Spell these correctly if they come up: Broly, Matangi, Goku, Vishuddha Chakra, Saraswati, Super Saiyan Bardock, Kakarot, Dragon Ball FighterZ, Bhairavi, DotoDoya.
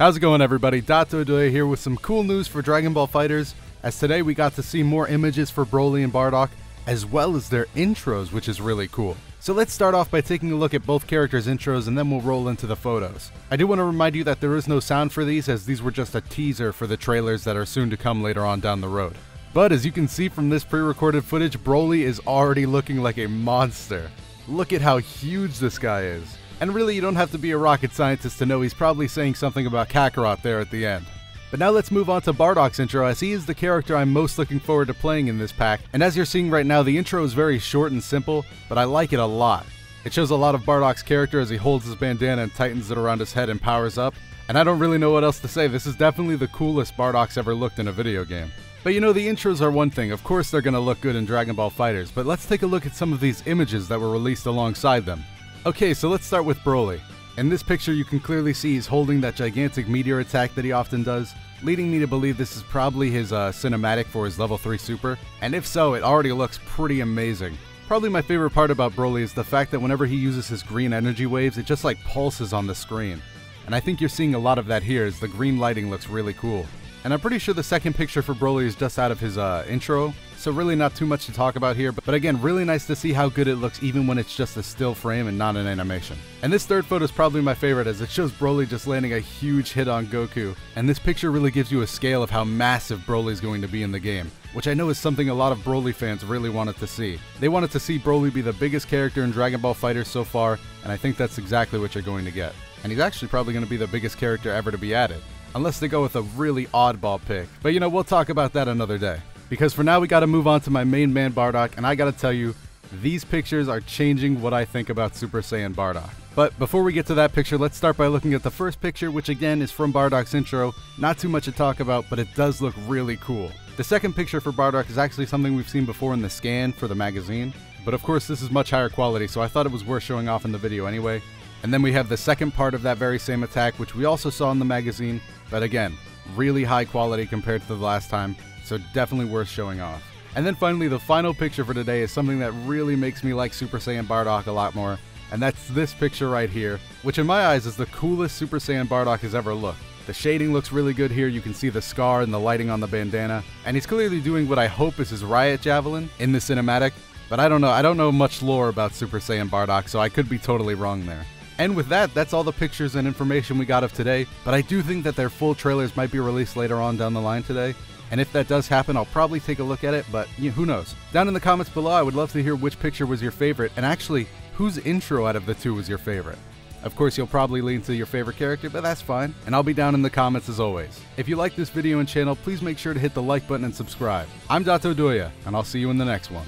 How's it going, everybody? DotoDoya here with some cool news for Dragon Ball FighterZ, as today we got to see more images for Broly and Bardock, as well as their intros, which is really cool. So let's start off by taking a look at both characters' intros and then we'll roll into the photos. I do want to remind you that there is no sound for these, as these were just a teaser for the trailers that are soon to come later on down the road. But as you can see from this pre-recorded footage, Broly is already looking like a monster. Look at how huge this guy is. And really, you don't have to be a rocket scientist to know he's probably saying something about Kakarot there at the end. But now let's move on to Bardock's intro, as he is the character I'm most looking forward to playing in this pack, and as you're seeing right now, the intro is very short and simple, but I like it a lot. It shows a lot of Bardock's character as he holds his bandana and tightens it around his head and powers up, and I don't really know what else to say. This is definitely the coolest Bardock's ever looked in a video game. But you know, the intros are one thing, of course they're gonna look good in Dragon Ball FighterZ, but let's take a look at some of these images that were released alongside them. Okay, so let's start with Broly. In this picture you can clearly see he's holding that gigantic meteor attack that he often does, leading me to believe this is probably his cinematic for his level 3 super, and if so, it already looks pretty amazing. Probably my favorite part about Broly is the fact that whenever he uses his green energy waves, it just like pulses on the screen. And I think you're seeing a lot of that here, as the green lighting looks really cool. And I'm pretty sure the second picture for Broly is just out of his intro, so really not too much to talk about here, but again, really nice to see how good it looks even when it's just a still frame and not an animation. And this third photo is probably my favorite, as it shows Broly just landing a huge hit on Goku, and this picture really gives you a scale of how massive Broly's going to be in the game, which I know is something a lot of Broly fans really wanted to see. They wanted to see Broly be the biggest character in Dragon Ball FighterZ so far, and I think that's exactly what you're going to get. And he's actually probably going to be the biggest character ever to be added. Unless they go with a really oddball pick. But you know, we'll talk about that another day. Because for now, we gotta move on to my main man, Bardock, and I gotta tell you, these pictures are changing what I think about Super Saiyan Bardock. But before we get to that picture, let's start by looking at the first picture, which again is from Bardock's intro. Not too much to talk about, but it does look really cool. The second picture for Bardock is actually something we've seen before in the scan for the magazine. But of course, this is much higher quality, so I thought it was worth showing off in the video anyway. And then we have the second part of that very same attack, which we also saw in the magazine, but again, really high quality compared to the last time, so definitely worth showing off. And then finally, the final picture for today is something that really makes me like Super Saiyan Bardock a lot more, and that's this picture right here, which in my eyes is the coolest Super Saiyan Bardock has ever looked. The shading looks really good here, you can see the scar and the lighting on the bandana, and he's clearly doing what I hope is his riot javelin in the cinematic, but I don't know much lore about Super Saiyan Bardock, so I could be totally wrong there. And with that, that's all the pictures and information we got of today, but I do think that their full trailers might be released later on down the line today, and if that does happen, I'll probably take a look at it, but you know, who knows? Down in the comments below, I would love to hear which picture was your favorite, and actually, whose intro out of the two was your favorite? Of course, you'll probably lean to your favorite character, but that's fine, and I'll be down in the comments as always. If you like this video and channel, please make sure to hit the like button and subscribe. I'm DotoDoya, and I'll see you in the next one.